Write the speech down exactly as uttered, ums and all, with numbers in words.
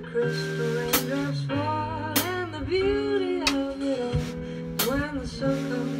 the crystal raindrops fall, and the beauty of it all, when the sun comes.